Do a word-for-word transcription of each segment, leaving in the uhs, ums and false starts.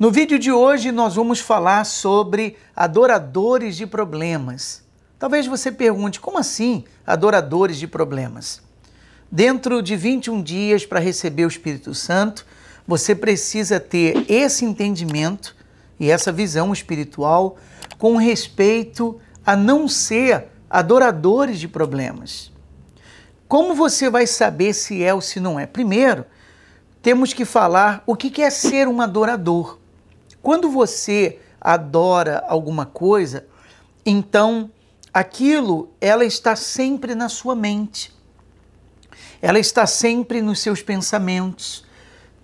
No vídeo de hoje nós vamos falar sobre adoradores de problemas. Talvez você pergunte, como assim adoradores de problemas? Dentro de vinte e um dias para receber o Espírito Santo, você precisa ter esse entendimento e essa visão espiritual com respeito a não ser adoradores de problemas. Como você vai saber se é ou se não é? Primeiro, temos que falar o que é ser um adorador. Quando você adora alguma coisa, então aquilo ela está sempre na sua mente. Ela está sempre nos seus pensamentos.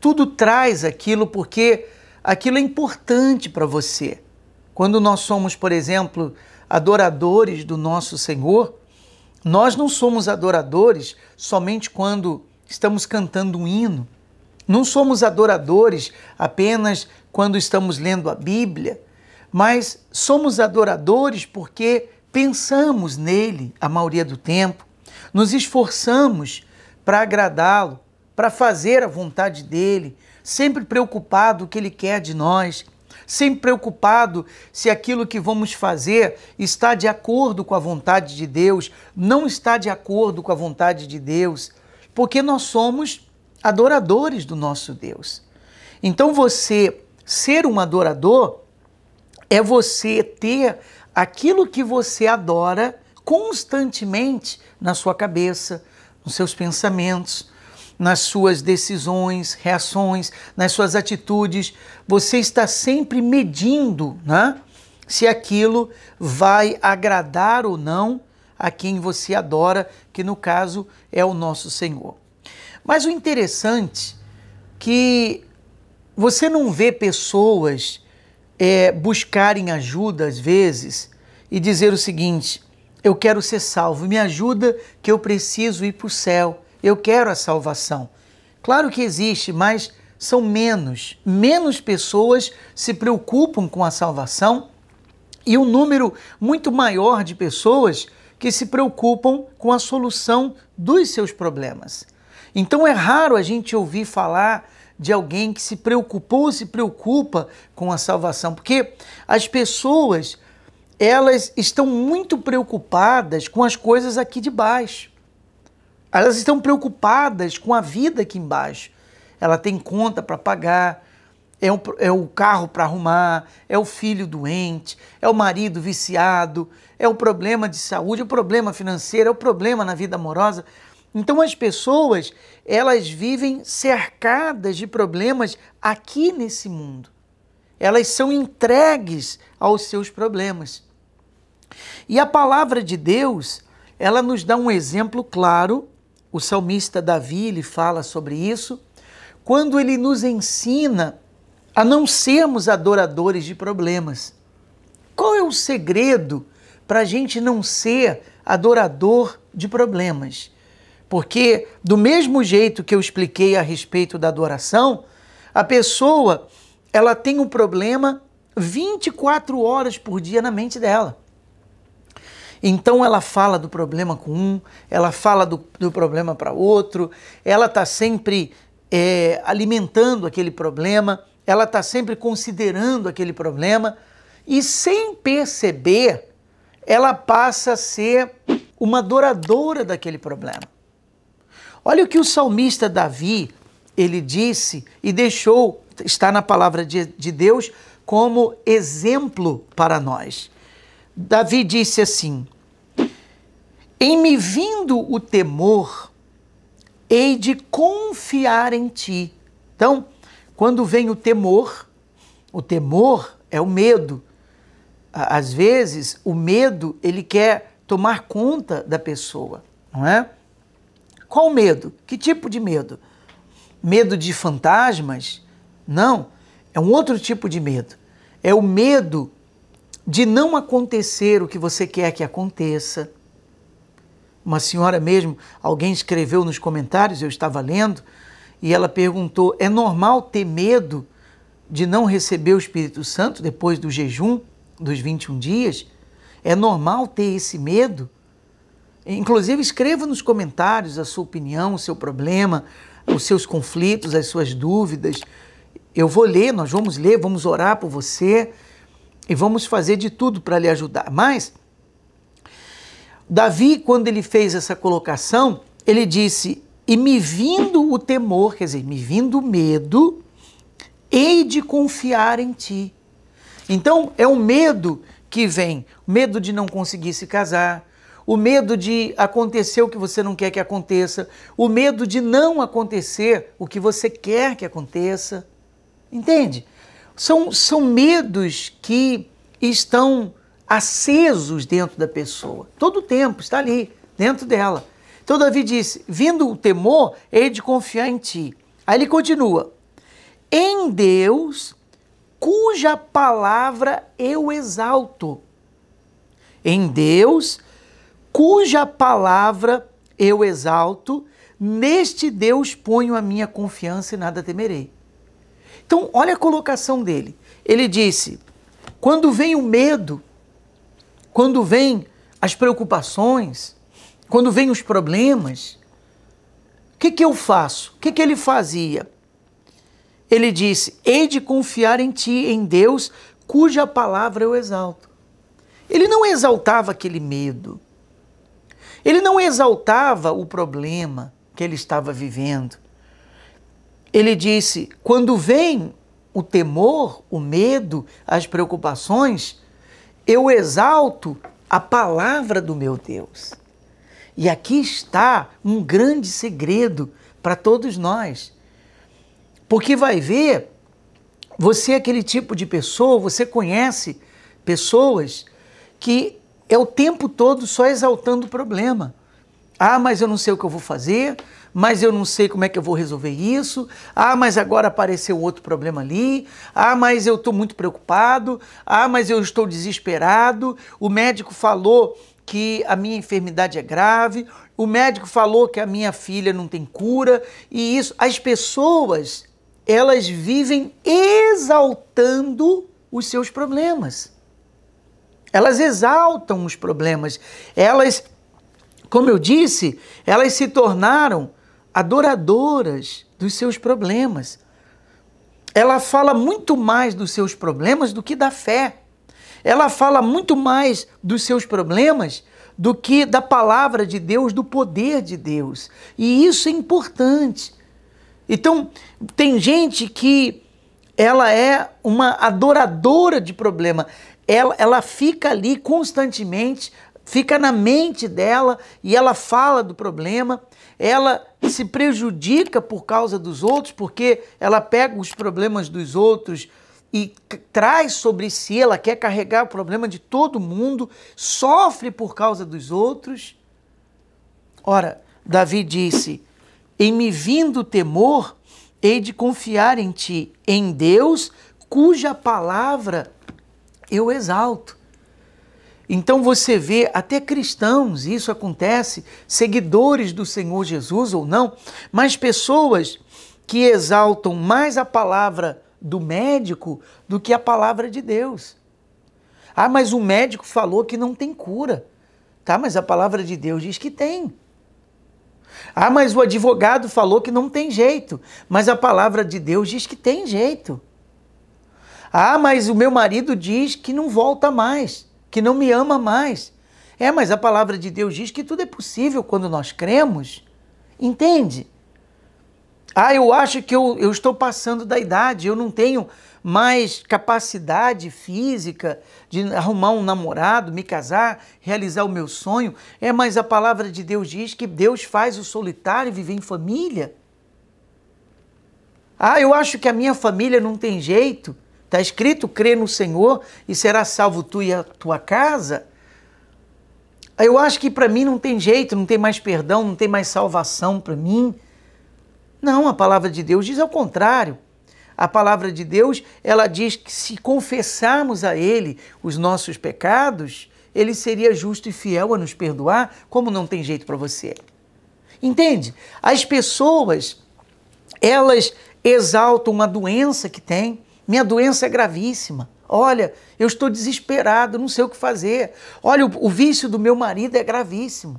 Tudo traz aquilo porque aquilo é importante para você. Quando nós somos, por exemplo, adoradores do nosso Senhor, nós não somos adoradores somente quando estamos cantando um hino. Não somos adoradores apenas quando estamos lendo a Bíblia, mas somos adoradores porque pensamos nele a maioria do tempo, nos esforçamos para agradá-lo, para fazer a vontade dele, sempre preocupado com o que ele quer de nós, sempre preocupado se aquilo que vamos fazer está de acordo com a vontade de Deus, não está de acordo com a vontade de Deus, porque nós somos adoradores do nosso Deus. Então você ser um adorador é você ter aquilo que você adora constantemente na sua cabeça, nos seus pensamentos, nas suas decisões, reações, nas suas atitudes. Você está sempre medindo, né, se aquilo vai agradar ou não a quem você adora, que no caso é o nosso Senhor. Mas o interessante é que você não vê pessoas é, buscarem ajuda às vezes e dizer o seguinte, eu quero ser salvo, me ajuda que eu preciso ir para o céu, eu quero a salvação. Claro que existe, mas são menos, menos pessoas se preocupam com a salvação e um número muito maior de pessoas que se preocupam com a solução dos seus problemas. Então é raro a gente ouvir falar de alguém que se preocupou, se preocupa com a salvação, porque as pessoas, elas estão muito preocupadas com as coisas aqui de baixo. Elas estão preocupadas com a vida aqui embaixo. Ela tem conta para pagar, é o, é o carro para arrumar, é o filho doente, é o marido viciado, é o problema de saúde, é o problema financeiro, é o problema na vida amorosa. Então as pessoas, elas vivem cercadas de problemas aqui nesse mundo. Elas são entregues aos seus problemas. E a palavra de Deus, ela nos dá um exemplo claro. O salmista Davi, ele fala sobre isso, quando ele nos ensina a não sermos adoradores de problemas. Qual é o segredo para a gente não ser adorador de problemas? Porque do mesmo jeito que eu expliquei a respeito da adoração, a pessoa ela tem um problema vinte e quatro horas por dia na mente dela. Então ela fala do problema com um, ela fala do, do problema para outro, ela está sempre é, alimentando aquele problema, ela está sempre considerando aquele problema e sem perceber ela passa a ser uma adoradora daquele problema. Olha o que o salmista Davi, ele disse e deixou, está na palavra de, de Deus, como exemplo para nós. Davi disse assim, em me vindo o temor, hei de confiar em ti. Então, quando vem o temor, o temor é o medo. Às vezes, o medo, ele quer tomar conta da pessoa, não é? Qual medo? Que tipo de medo? Medo de fantasmas? Não, é um outro tipo de medo. É o medo de não acontecer o que você quer que aconteça. Uma senhora mesmo, alguém escreveu nos comentários, eu estava lendo, e ela perguntou, é normal ter medo de não receber o Espírito Santo depois do jejum dos vinte e um dias? É normal ter esse medo? Inclusive, escreva nos comentários a sua opinião, o seu problema, os seus conflitos, as suas dúvidas. Eu vou ler, nós vamos ler, vamos orar por você e vamos fazer de tudo para lhe ajudar. Mas Davi, quando ele fez essa colocação, ele disse, e me vindo o temor, quer dizer, me vindo o medo, hei de confiar em ti. Então é um medo que vem, medo de não conseguir se casar, o medo de acontecer o que você não quer que aconteça, o medo de não acontecer o que você quer que aconteça. Entende? São, são medos que estão acesos dentro da pessoa. Todo o tempo está ali, dentro dela. Então Davi disse, vindo o temor, hei de confiar em ti. Aí ele continua, em Deus, cuja palavra eu exalto. Em Deus, cuja palavra eu exalto, neste Deus ponho a minha confiança e nada temerei. Então, olha a colocação dele. Ele disse, quando vem o medo, quando vem as preocupações, quando vem os problemas, o que que eu faço? O que que ele fazia? Ele disse, hei de confiar em ti, em Deus, cuja palavra eu exalto. Ele não exaltava aquele medo. Ele não exaltava o problema que ele estava vivendo. Ele disse, quando vem o temor, o medo, as preocupações, eu exalto a palavra do meu Deus. E aqui está um grande segredo para todos nós. Porque vai ver, você é aquele tipo de pessoa, você conhece pessoas que é o tempo todo só exaltando o problema. Ah, mas eu não sei o que eu vou fazer, mas eu não sei como é que eu vou resolver isso, ah, mas agora apareceu outro problema ali, ah, mas eu estou muito preocupado, ah, mas eu estou desesperado, o médico falou que a minha enfermidade é grave, o médico falou que a minha filha não tem cura, e isso. As pessoas, elas vivem exaltando os seus problemas. Elas exaltam os problemas, elas, como eu disse, elas se tornaram adoradoras dos seus problemas. Ela fala muito mais dos seus problemas do que da fé. Ela fala muito mais dos seus problemas do que da palavra de Deus, do poder de Deus. E isso é importante. Então, tem gente que ela é uma adoradora de problema. Ela, ela fica ali constantemente, fica na mente dela e ela fala do problema, ela se prejudica por causa dos outros, porque ela pega os problemas dos outros e traz sobre si, ela quer carregar o problema de todo mundo, sofre por causa dos outros. Ora, Davi disse, em me vindo o temor, hei de confiar em ti, em Deus, cuja palavra eu exalto. Então você vê, até cristãos, isso acontece, seguidores do Senhor Jesus ou não, mas pessoas que exaltam mais a palavra do médico do que a palavra de Deus. Ah, mas o médico falou que não tem cura. Tá, mas a palavra de Deus diz que tem. Ah, mas o advogado falou que não tem jeito, mas a palavra de Deus diz que tem jeito. Ah, mas o meu marido diz que não volta mais, que não me ama mais. É, mas a palavra de Deus diz que tudo é possível quando nós cremos. Entende? Ah, eu acho que eu, eu estou passando da idade, eu não tenho mais capacidade física de arrumar um namorado, me casar, realizar o meu sonho. É, mas a palavra de Deus diz que Deus faz o solitário viver em família. Ah, eu acho que a minha família não tem jeito. Está escrito, crê no Senhor e será salvo tu e a tua casa. Eu acho que para mim não tem jeito, não tem mais perdão, não tem mais salvação para mim. Não, a palavra de Deus diz ao contrário. A palavra de Deus, ela diz que se confessarmos a Ele os nossos pecados, Ele seria justo e fiel a nos perdoar, como não tem jeito para você. Entende? As pessoas, elas exaltam uma doença que tem. Minha doença é gravíssima. Olha, eu estou desesperado, não sei o que fazer. Olha, o, o vício do meu marido é gravíssimo.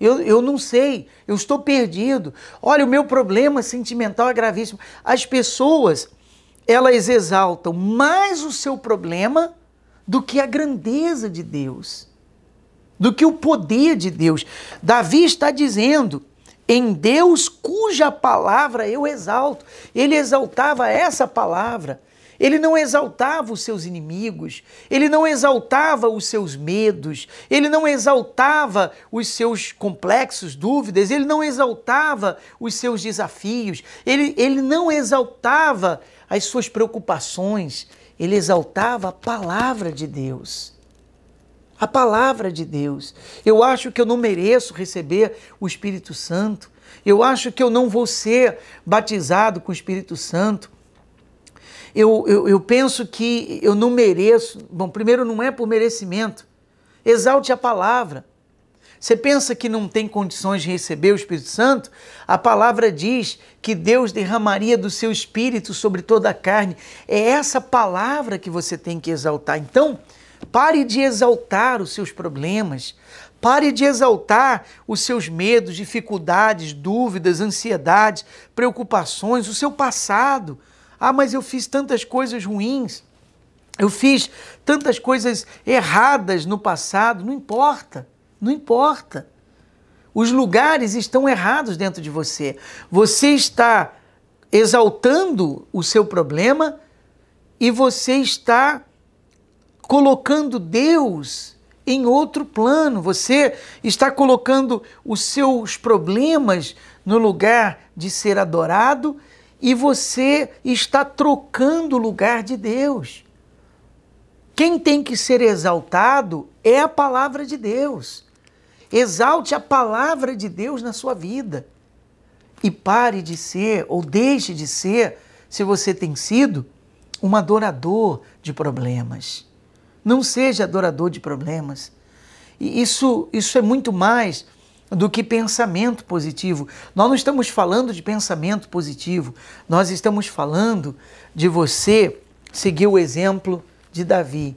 Eu, eu não sei, eu estou perdido. Olha, o meu problema sentimental é gravíssimo. As pessoas, elas exaltam mais o seu problema do que a grandeza de Deus, do que o poder de Deus. Davi está dizendo, em Deus cuja palavra eu exalto. Ele exaltava essa palavra. Ele não exaltava os seus inimigos, ele não exaltava os seus medos, ele não exaltava os seus complexos, dúvidas, ele não exaltava os seus desafios, ele, ele não exaltava as suas preocupações, ele exaltava a palavra de Deus. A palavra de Deus. Eu acho que eu não mereço receber o Espírito Santo, eu acho que eu não vou ser batizado com o Espírito Santo. Eu, eu, eu penso que eu não mereço. Bom, primeiro não é por merecimento. Exalte a palavra. Você pensa que não tem condições de receber o Espírito Santo? A palavra diz que Deus derramaria do seu Espírito sobre toda a carne. É essa palavra que você tem que exaltar. Então, pare de exaltar os seus problemas. Pare de exaltar os seus medos, dificuldades, dúvidas, ansiedades, preocupações, o seu passado. Ah, mas eu fiz tantas coisas ruins, eu fiz tantas coisas erradas no passado. Não importa, não importa. Os lugares estão errados dentro de você. Você está exaltando o seu problema e você está colocando Deus em outro plano. Você está colocando os seus problemas no lugar de ser adorado, e você está trocando o lugar de Deus. Quem tem que ser exaltado é a palavra de Deus. Exalte a palavra de Deus na sua vida. E pare de ser, ou deixe de ser, se você tem sido, um adorador de problemas. Não seja adorador de problemas. E isso, isso é muito mais do que pensamento positivo. Nós não estamos falando de pensamento positivo, nós estamos falando de você seguir o exemplo de Davi,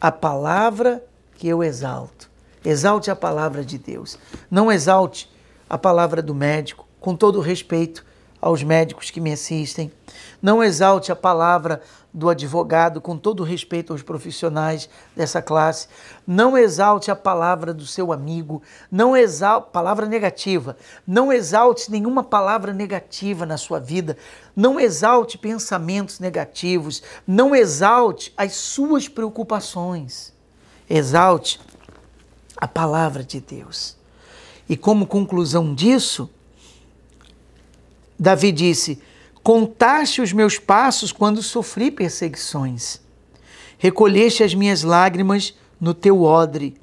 a palavra que eu exalto. Exalte a palavra de Deus, não exalte a palavra do médico, com todo o respeito aos médicos que me assistem, não exalte a palavra do advogado, com todo o respeito aos profissionais dessa classe, não exalte a palavra do seu amigo, não exalte, palavra negativa, não exalte nenhuma palavra negativa na sua vida, não exalte pensamentos negativos, não exalte as suas preocupações, exalte a palavra de Deus. E como conclusão disso, Davi disse, contaste os meus passos quando sofri perseguições, recolheste as minhas lágrimas no teu odre,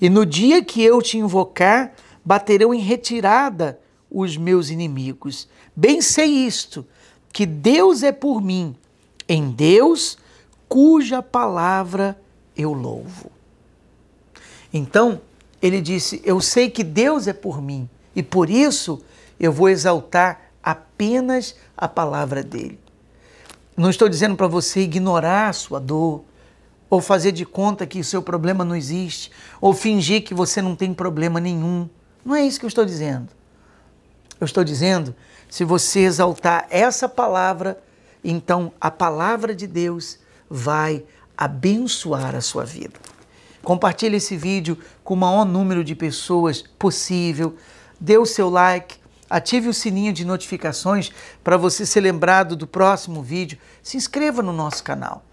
e no dia que eu te invocar, baterão em retirada os meus inimigos. Bem sei isto, que Deus é por mim, em Deus cuja palavra eu louvo. Então, ele disse, eu sei que Deus é por mim, e por isso eu vou exaltar apenas a palavra dele. Não estou dizendo para você ignorar a sua dor, ou fazer de conta que o seu problema não existe, ou fingir que você não tem problema nenhum. Não é isso que eu estou dizendo. Eu estou dizendo, se você exaltar essa palavra, então a palavra de Deus vai abençoar a sua vida. Compartilhe esse vídeo com o maior número de pessoas possível, dê o seu like, ative o sininho de notificações para você ser lembrado do próximo vídeo. Se inscreva no nosso canal.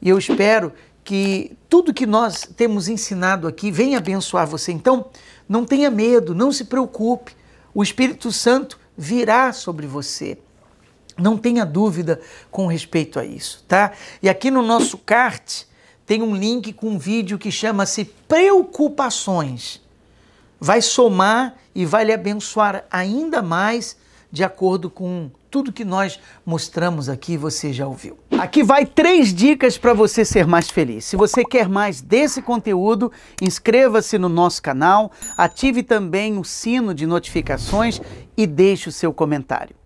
E eu espero que tudo que nós temos ensinado aqui venha abençoar você. Então, não tenha medo, não se preocupe. O Espírito Santo virá sobre você. Não tenha dúvida com respeito a isso, tá? E aqui no nosso card tem um link com um vídeo que chama-se Preocupações. Vai somar e vai lhe abençoar ainda mais de acordo com tudo que nós mostramos aqui, você já ouviu. Aqui vai três dicas para você ser mais feliz. Se você quer mais desse conteúdo, inscreva-se no nosso canal, ative também o sino de notificações e deixe o seu comentário.